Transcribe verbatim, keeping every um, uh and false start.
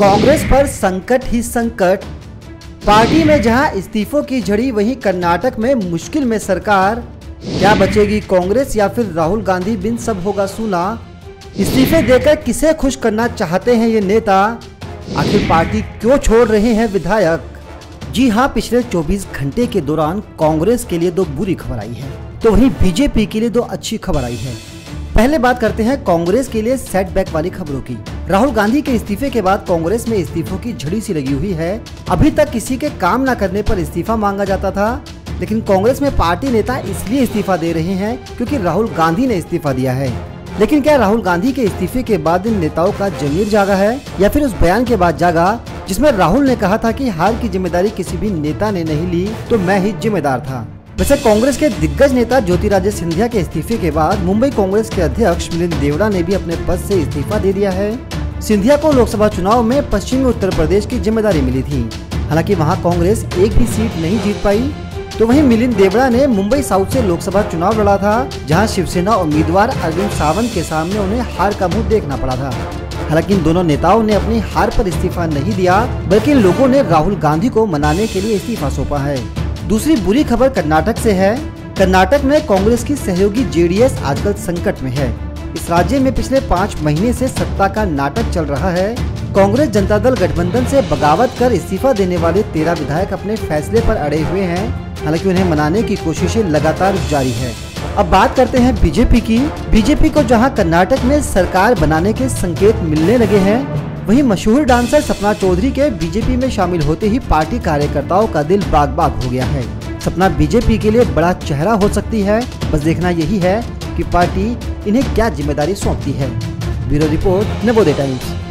कांग्रेस पर संकट ही संकट। पार्टी में जहां इस्तीफों की झड़ी, वहीं कर्नाटक में मुश्किल में सरकार। क्या बचेगी कांग्रेस या फिर राहुल गांधी? बिन सब होगा सुना। इस्तीफे देकर किसे खुश करना चाहते हैं ये नेता? आखिर पार्टी क्यों छोड़ रहे हैं विधायक? जी हां, पिछले चौबीस घंटे के दौरान कांग्रेस के लिए दो बुरी खबर आई है, तो वहीं बीजेपी के लिए दो अच्छी खबर आई है। पहले बात करते हैं कांग्रेस के लिए सेटबैक वाली खबरों की। राहुल गांधी के इस्तीफे के बाद कांग्रेस में इस्तीफों की झड़ी सी लगी हुई है। अभी तक किसी के काम न करने पर इस्तीफा मांगा जाता था, लेकिन कांग्रेस में पार्टी नेता इसलिए इस्तीफा दे रहे हैं क्योंकि राहुल गांधी ने इस्तीफा दिया है। लेकिन क्या राहुल गांधी के इस्तीफे के बाद इन नेताओं का जमीर जागा है, या फिर उस बयान के बाद जागा जिसमें राहुल ने कहा था कि हार की जिम्मेदारी किसी भी नेता ने नहीं ली, तो मैं ही जिम्मेदार था। वैसे कांग्रेस के दिग्गज नेता ज्योतिराज सिंधिया के इस्तीफे के बाद मुंबई कांग्रेस के अध्यक्ष मिलिंद देवड़ा ने भी अपने पद से इस्तीफा दे दिया है। सिंधिया को लोकसभा चुनाव में पश्चिमी उत्तर प्रदेश की जिम्मेदारी मिली थी, हालांकि वहां कांग्रेस एक भी सीट नहीं जीत पाई। तो वहीं मिलिंद देवड़ा ने मुंबई साउथ से लोकसभा चुनाव लड़ा था, जहाँ शिवसेना उम्मीदवार अरविंद सावंत के सामने उन्हें हार का मुँह देखना पड़ा था। हालांकि इन दोनों नेताओं ने अपनी हार पर इस्तीफा नहीं दिया, बल्कि लोगों ने राहुल गांधी को मनाने के लिए इस्तीफा सौंपा है। दूसरी बुरी खबर कर्नाटक से है। कर्नाटक में कांग्रेस की सहयोगी जेडीएस आजकल संकट में है। इस राज्य में पिछले पाँच महीने से सत्ता का नाटक चल रहा है। कांग्रेस जनता दल गठबंधन से बगावत कर इस्तीफा देने वाले तेरह विधायक अपने फैसले पर अड़े हुए हैं, हालांकि उन्हें मनाने की कोशिशें लगातार जारी है। अब बात करते हैं बीजेपी की। बीजेपी को जहाँ कर्नाटक में सरकार बनाने के संकेत मिलने लगे हैं, वहीं मशहूर डांसर सपना चौधरी के बीजेपी में शामिल होते ही पार्टी कार्यकर्ताओं का दिल बाग बाग हो गया है। सपना बीजेपी के लिए बड़ा चेहरा हो सकती है, बस देखना यही है कि पार्टी इन्हें क्या जिम्मेदारी सौंपती है। Bureau report, Navodaya times.